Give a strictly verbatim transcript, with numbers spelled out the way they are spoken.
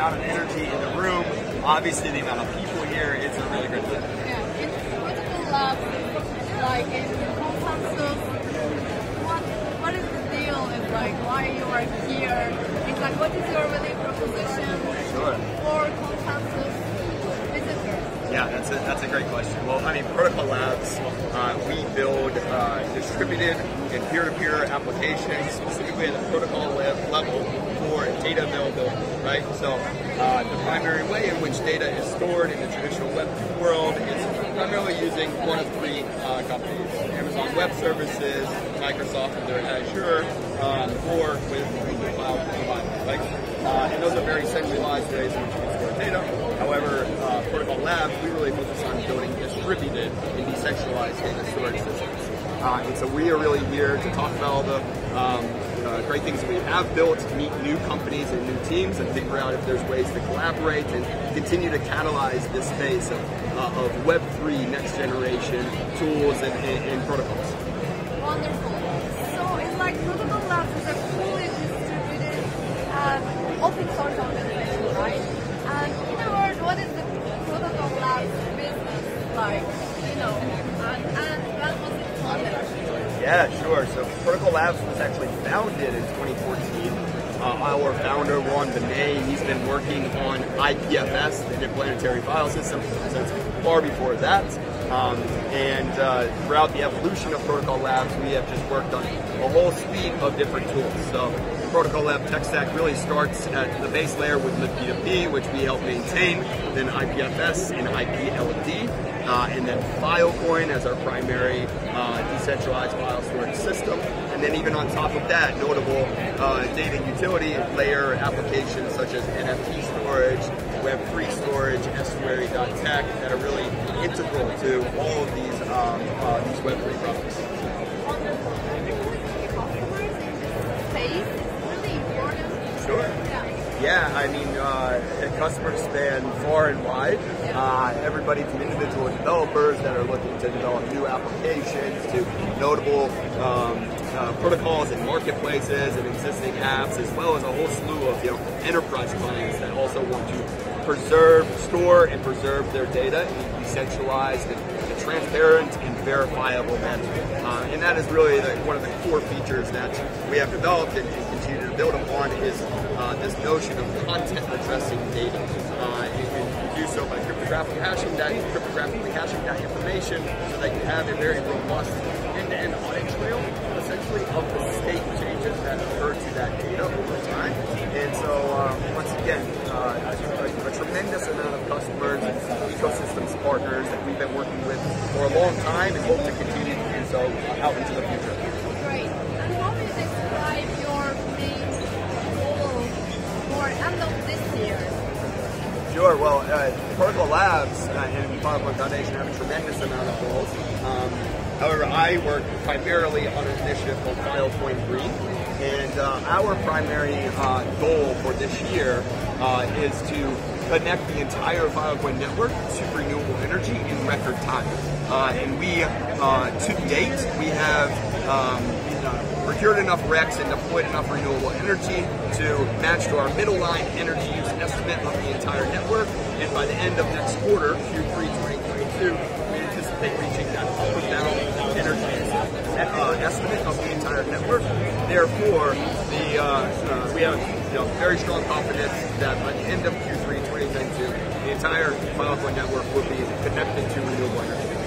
amount of energy in the room, obviously the amount of people here, it's a really great thing. Yeah, in Protocol Labs, like in consensus, what, what is the deal and like why you are here? It's like what is your really proposition sure. for consensus visitors? Yeah, that's a, that's a great question. Well, I mean, Protocol Labs, uh, we build uh, distributed and peer-to-peer applications, specifically at the protocol level for data availability, right? So uh, the primary way in which data is stored in the traditional Web two world is primarily using one of three uh, companies, Amazon Web Services, Microsoft with their Azure, uh, or with Google Cloud providers, right? Uh, and those are very centralized ways in which you can store data. However, uh, Protocol Labs, we really focus on building distributed and decentralized data storage systems. Uh, and so we are really here to talk about all the um, uh, great things that we have built, meet new companies and new teams, and figure out if there's ways to collaborate and continue to catalyze this space of, uh, of Web three next generation tools and, and, and protocols. Wonderful. So it's like Protocol Labs is a fully distributed um, open source organization, right? And in a word, what is the Protocol Labs business like? You know, and, and that was it. Yeah, sure. So Protocol Labs was actually founded in twenty fourteen. Uh, our founder, Ron Binet, he's been working on I P F S, the Interplanetary File System, since far before that. Um, and uh, throughout the evolution of Protocol Labs, we have just worked on a whole suite of different tools. So the Protocol Lab tech stack really starts at the base layer with libP two P, which we help maintain, then I P F S and I P L D. Uh, and then Filecoin as our primary uh, decentralized file storage system. And then even on top of that, notable uh, data utility layer applications such as N F T storage, Web three storage, estuary dot tech that are really integral to all of these, um, uh, these Web three products. Wonderful. Really important. Sure. Yeah, I mean, uh, customers span far and wide. Uh, everybody from individual developers that are looking to develop new applications to notable um, uh, protocols and marketplaces and existing apps, as well as a whole slew of you know, enterprise clients that also want to preserve, store, and preserve their data in decentralized and a transparent and verifiable manner. Uh, and that is really the, one of the core features that we have developed and, and continue to build upon is. Uh, this notion of content addressing data. Uh, you can do so by cryptographic hashing that, cryptographically hashing that information so that you have a very robust end-to-end audit trail, essentially, of the state changes that occur to that data over time. And so, um, once again, uh, a, a, a tremendous amount of customers and ecosystems partners that we've been working with for a long time and hope to continue to do so out into the future. Sure. Well, uh, Protocol Labs uh, and Filecoin Foundation have a tremendous amount of goals. Um, however, I work primarily on an initiative called Filecoin Green, and uh, our primary uh, goal for this year uh, is to connect the entire Filecoin network to renewable energy in record time. Uh, and we, uh, to date, we have um, uh, procured enough R E Cs and deployed enough renewable energy to match to our middle line energy use estimate of the entire network, and by the end of next quarter, Q three twenty twenty-two, we anticipate reaching that upper bound energy uh, estimate of the entire network. Therefore, the uh, uh, we have you know, very strong confidence that by the end of Q three twenty twenty-two, the entire Filecoin network will be connected to renewable energy.